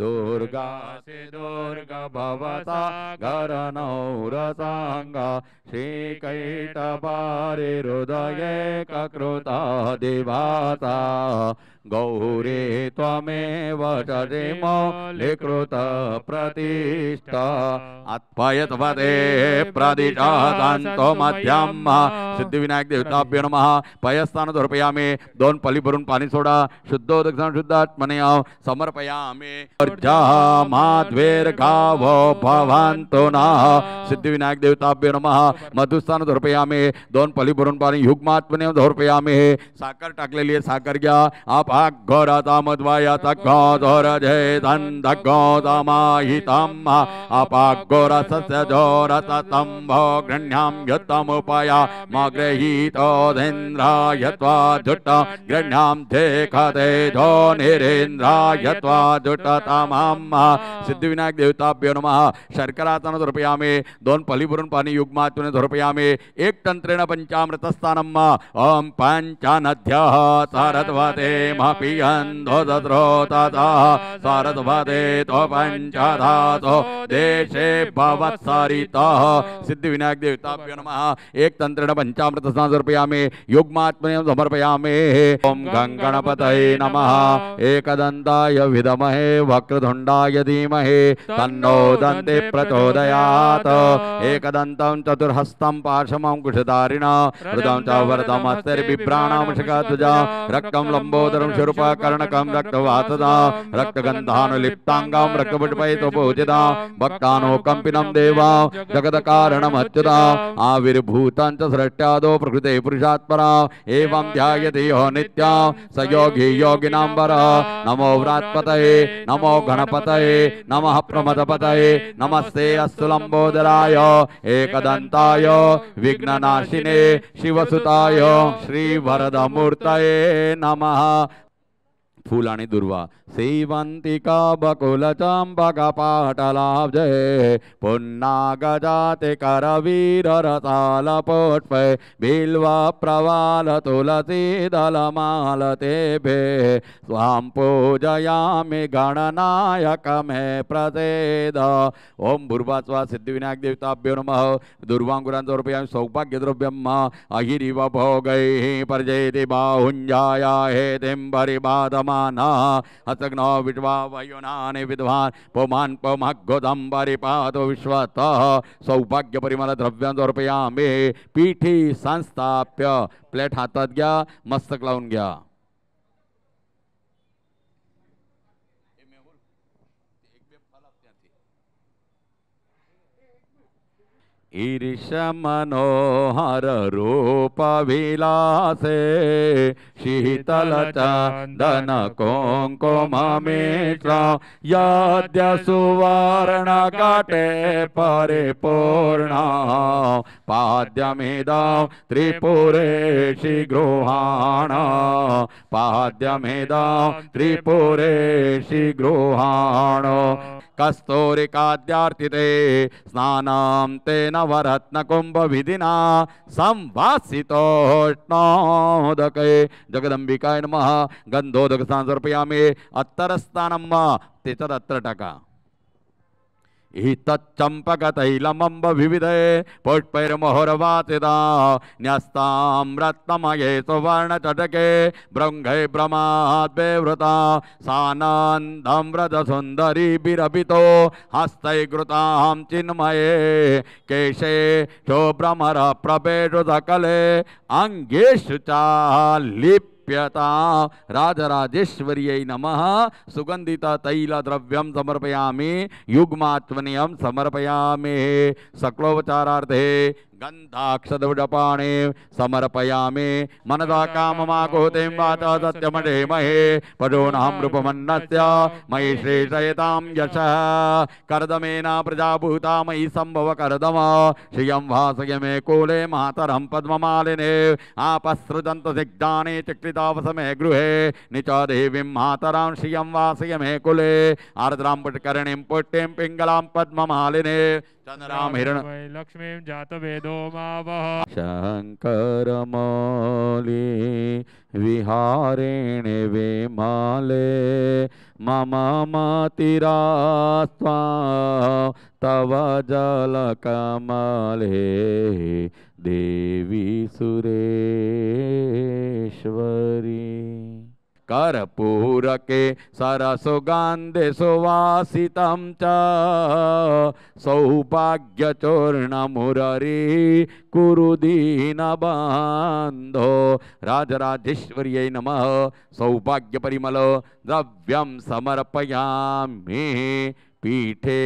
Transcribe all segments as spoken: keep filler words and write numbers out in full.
दुर्गा से दुर्गा भवता गौरसांगा श्रीकैटपारे हृदये ककृता दिवाता गौरे त्वमेव तदिमो लिकृत प्रतिष्ठा अत्पयत्वदे प्रदिशादान्तो मध्यम्मा सिद्धिविनायक देवताभ्यो नमः। पयस्थान धर्पयामि दोन पली भरून पाणी सोडा शुद्धोदकसान शुद्धात्मने आव समर्पयामि माद्वेर्गावो भवन्तो नः सिद्धिविनायक देवताभ्यो नमः। मधुस्थान धर्पयामि दोन पली भरून पाणी युग्मात्मने धर्पयामि। साखर टाकलेली आहे साखर घ्या। आप घोराता मधवाया तक्को धोर जय धन धक्को तमाहितम आप घोरा सस्य धोरत तम्भो गृह्णाम यतम उपाया मग्रहीतो धीन्द्रा यत्वा झुट्टा गृह्णाम देखते धो निरेन्द्रा यत्वा झुट्टा तमाम्मा सिद्धिविनायक देवताभ्यो नमः। शर्करातन धर्पयामि दोन पली भरून पाणी युग्मात्मने धर्पयामि। एक तंत्रेण पंचामृतस्थानम् ओम पंचानद्यः सारद्वते सिद्धिविनायक देवताभ्यो नमः। एक तंत्रेण पंचामृत स्नान समर्पयामि युग्मात्मने समर्पयामि। ओम गंगणपतये नमः। एकदंताय विद्महे वक्रतुंडाय धीमहि तन्नो दन्ते प्रचोदयात्। एकदन्तं चतुर्हस्तं पाशमं कुशधारिणं हृदं च वरदमस्तर्बिभ्राणां शिखाद्वजां रक्तं लंबोदरं शूर्पकर्णकं रक्तवातदां रक्तगन्धानुलिप्ताङ्गां रक्तपटुपैतभुजदां भक्तानुकम्पिनं देवां जगत्कारणमच्युतां आविर्भूतां च स्रष्ट्यादौ प्रकृतेः पुरुषात्परां एवं ध्यायते यो नित्यं स योगी योगिनां वरः। नमो व्रातपतये नमो गणपतये नमः प्रमदपतये नमस्ते अस्तु लंबोदराय एकदन्ताय विघ्ननाशिने शिवसुताय श्रीवरदमूर्तये नमः। फूल आणि दुर्वा सेवंतिका बकुलचंबका पाटलाब्जे पुन्नागजाते करवीररतालपुष्पे बिल्वा प्रवाल तुलसीदलमालतेभे स्वां पूजयामि गणनायकमे प्रसीद। ओम भूर्वा स्वा सिद्धिविनायक देवताभ्यो नमः। दुर्वांगुरांतोर्पयामि सौभाग्यद्रव्यम् अहिरिव भोगैः परजयति बाहुञ्जायाहेतिं परिबाधमा हसग्नो विद्वा वयुनानि विद्वान् पुमान् पुमग्गुदं परिपातु विश्वतः। सौभाग्य परिमल द्रव्यं समर्पयामि। पीठी संस्थाप्य प्लेट हातात घ्या मस्तक लावून घ्या। ईर्ष मनोहर रूप विलासे शीतल चंदन कुंकुमिश्र यद्य सुवर्ण कटे परिपूर्ण पाद्यमेदं त्रिपुरेशि गृहाण पाद्यमेदं त्रिपुरेशि गृहाण कस्तूरिकाद्यार्तिते स्नानं तेन वरत्नकुंभ विधिना संवासितोष्णोदके जगदंबिकाय नमः। गंधोदक स्नानं समर्पयामि अत्तरस्थानं तेतदत्र टाका हितचंपकतैलमंब विविधे पुष्पैर्महोरवातिदा न्यस्तां रत्नमये सुवर्णचटके भृङ्गै भ्रमाद्विवृता सानन्दं व्रजसुन्दरी विरभितो हस्तै कृतां चिन्मये केशे शोभ्रमर प्रभेषु सकले अङ्गेषु चालिप् प्यता राजराजेश्वर्यै नमः। सुगंधिता तैल द्रव्यं समर्पयामि युग्मात्मनियं समर्पयामि। सकलोपचारार्थे गंधाक्षदपाणे समर्पयामि मनसा काममाहुतिं वाचा सत्यमदे महे पदोनां रूपमन्नस्य मयि श्रेषयतां यशः। करदमेन प्रजाभूता मयि संभव करदम श्रियं वासय मे कूले मातरं पद्ममालिने आपसृजन्त सिग्धाने चक्रित तापसमे गृहे निचादेवी मातरां श्रियं वासयमे कुले आर्द्रां पुष्करणीं पुट्टिं पिंगलां पद्ममालिने चंद्रां हिरण लक्ष्मीं जातवेदो मा वह शंकरमौली विहारेण विमाले मम मातिरा स्वा तव जलकमले देवी सुरेश्वरी कर्पूरके सरसुगंधे सुवासितं च सौभाग्यचूर्णमुररी कुरुदीनबन्धो राजराजेश्वर्यै नमः। सौभाग्यपरिमल द्रव्यं समर्पयामि पीठे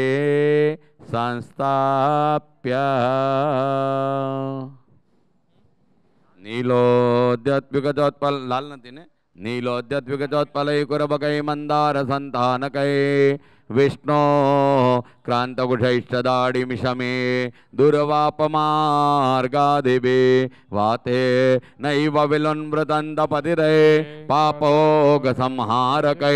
संस्थाप्य नीलोद्योत्पल लाल नदी ने नीलोद्योत्पल कुरबकै मंदार संतानकै विष्णो क्रांतकुशैश्चदाडिमिषमे दुर्वापमार्गादिवे वाते नैव विलुन्मृदन्तपतिरे पापोगसंहारकै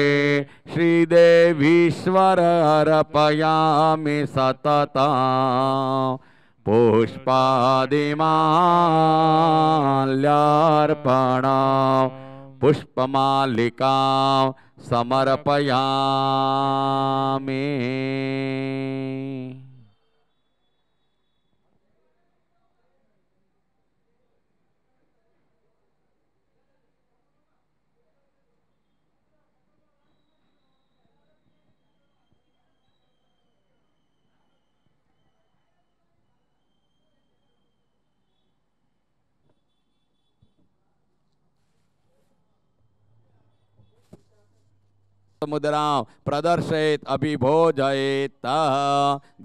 श्रीदेवीश्वर अर्पयामि सतता पुष्पादिमाल्यार्पणां पुष्पमालिकां समर्पयामि। मुद्रां प्रदर्शयेत् अभिभोजयेत्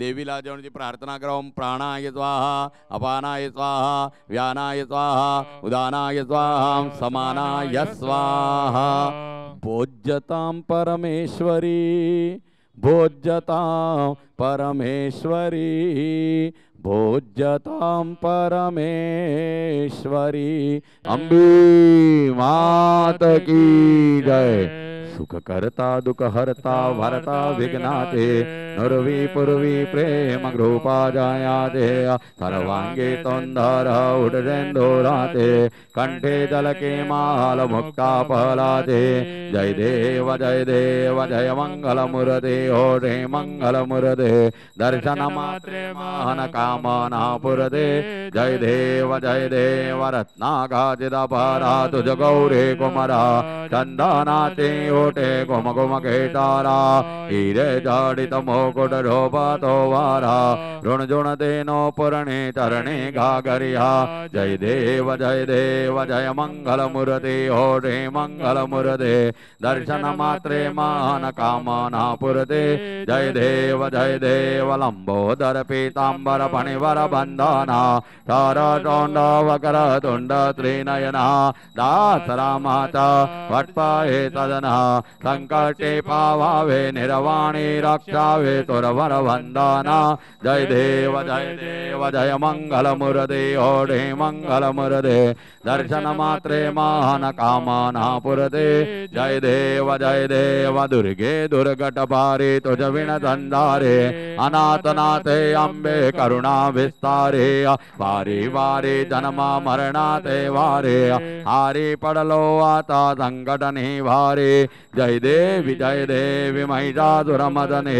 देवी लाजवणीची प्रार्थना करोम। प्राणाय स्वाहा, अपानाय स्वाहा, व्यानाय स्वाहा, उदानाय स्वाहा, समानाय स्वाहा। भोज्यतां परमेश्वरी भोज्यतां परमेश्वरी भोज्यतां परमेश्वरी। अम्बे माता की जय। सुख करता दुख हरता भरता विघ्नाते नरवी पुरवी प्रेम ग्रूपा जायाते सर्वांगे तोंधर उडरेन्दोराते कंठे जल के माल मुक्ता पहलाते। जय देव जय देव जय मंगल मुरदे ओढ़े मंगल मुरदे दर्शन मात्रे महान कामना पुरदे। जय देव जय देव रत्नागा चिदाभरा तुझ गौरे कुमरा चंदनाते ओटे घुम घुम के तारा हीरे जड़ित मोकुट ढोबा तो वारा ऋण झुण देनो पुरणे चरणे घाघरिया। जय देव जय देव जय मंगल मुरदे ओढ़े मंगल मुरदे दर्शन मात्रे महान कामना पुरदे। जय देव जय देव लंबोदर पीतांबर फणिवर बंधना तारा चौंड वकर तुंड त्रिनयना दासरा माता वटपाहे सदना संकटे पावावे निर्वाणी रक्षावे तुरवर वंदना। जय देव जय देव जय मंगल मुरदे ओढ़े मंगल मुरदे दर्शन मात्रे महान कामना पुरदे। जय देव जय देव दुर्गे दुर्गट भारे तुझ विण संधारे अनाथनाथे अम्बे करुणा विस्तारे वारे वारे जन्मा मरणाते वारे हारे पड़लो आता संकट निवारे। जय देवी जय देवी महिषासुरमर्दिने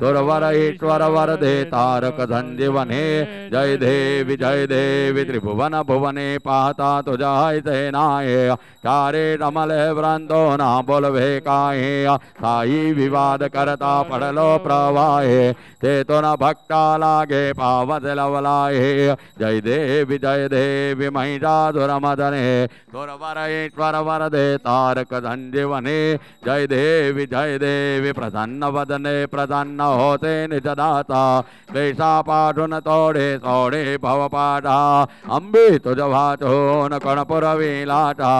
दुर्वर ईश्वर वरदे तारक संजीवने। जय देवी जय देवी त्रिभुवन भुवने पाता तुझा सेनाए चारे रमले वृंदो ना बोलवे काहे साई विवाद करता पड़लो प्रवाहे ते तो न भक्ता लागे पावत लवलाए। जय देवी जय देवी महिषासुरमर्दिने दुर्वर ईश्वर वरदे तारक संजीवने। जय देवी जय देवी प्रसन्न वदने प्रसन्न होते निजदाता देशा पाठुन तोड़े तोड़े भवपाठा अम्बे तुझवाचो न कणपुर विलाटा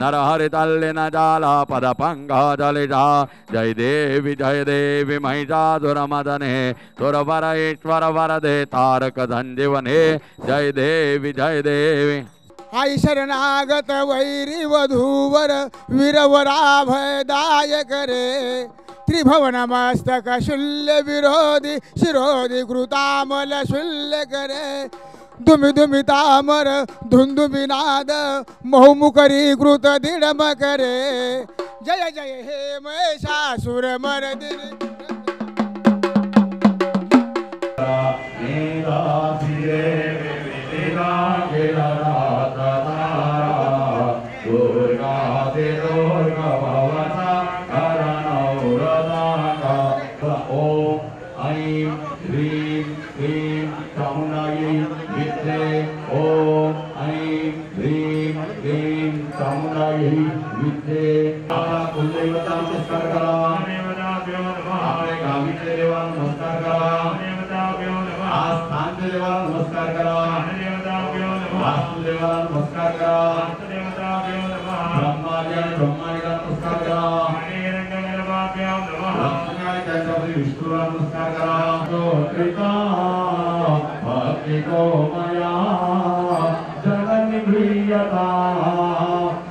नरहरि तल्लि न जाला पद पंग जलिजा। जय देवी जय देवी महिषासुरमर्दिने तुरवर ईश्वर वरदे तारक संजीवने। जय देवी जय देवी आईशरणागत वैरी वधूवर वीरवराभय दायक रे त्रिभवन मस्तक शूल्य विरोधी शिरोधि कृतामल शूल्य करे दुमि दुमितामर धुंदुमिनाद महुमुखरी कृत दृढ़म करे जय जय हे महिषासुर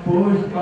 पुष्पमालिका